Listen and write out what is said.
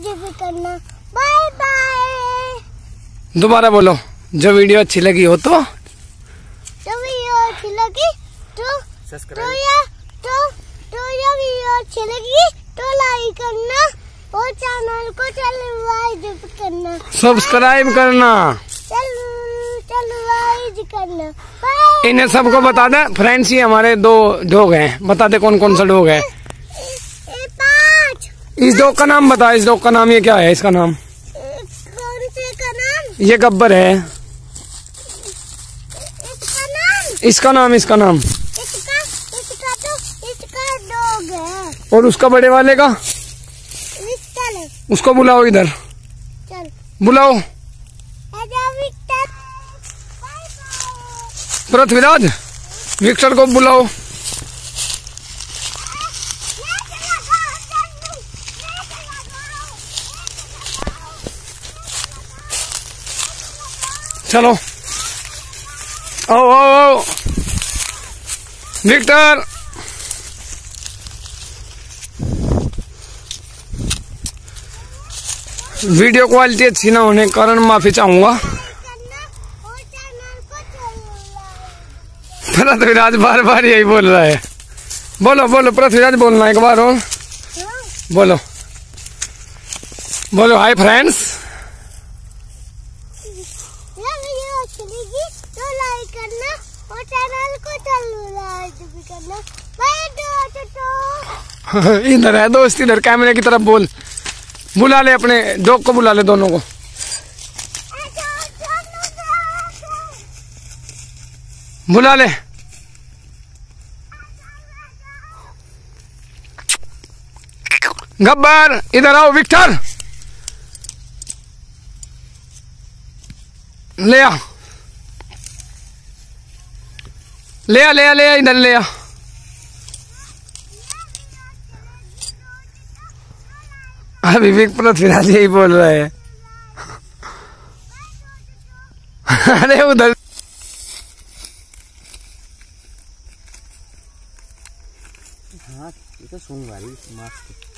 मुझे भी करना। Bye bye. दोबारा बोलो। जो वीडियो अच्छी लगी हो तो लाइक करना और चैनल को सब्सक्राइब करना। सब्सक्राइब करना, करना। इन्हें सबको बता दे फ्रेंड्स, ये हमारे दो डॉग हैं, बता दे कौन कौन सा डॉग है। इस डॉग का नाम बता, इस डॉग का नाम, ये क्या है इसका नाम? कौन से का नाम? ये गब्बर है। इसका नाम, इसका नाम, इसका नाम, इसका तो इसका डॉग है। और उसका बड़े वाले का, उसको बुलाओ इधर, चल बुलाओ। पृथ्वीराज, विक्टर को बुलाओ। चलो आओ आओ आओ। विक्टर, वीडियो क्वालिटी अच्छी ना होने के कारण माफी चाहूंगा। पृथ्वीराज बार बार यही बोल रहा है। बोलो बोलो पृथ्वीराज, बोलना एक बार और। बोलो बोलो, हाय फ्रेंड्स। इधर है दोस्त, इधर कैमरे की तरफ बोल। बुला ले अपने डॉग को, बुला ले दोनों को। बुला ले, गब्बर इधर आओ। विक्टर ले आ, ले आ, ले आ, ले आ, इधर ले आ। अभी भी पृथ्वीराज यही बोल रहा है। अरे उधर हाँ, ये तो सुन भाई मास्क।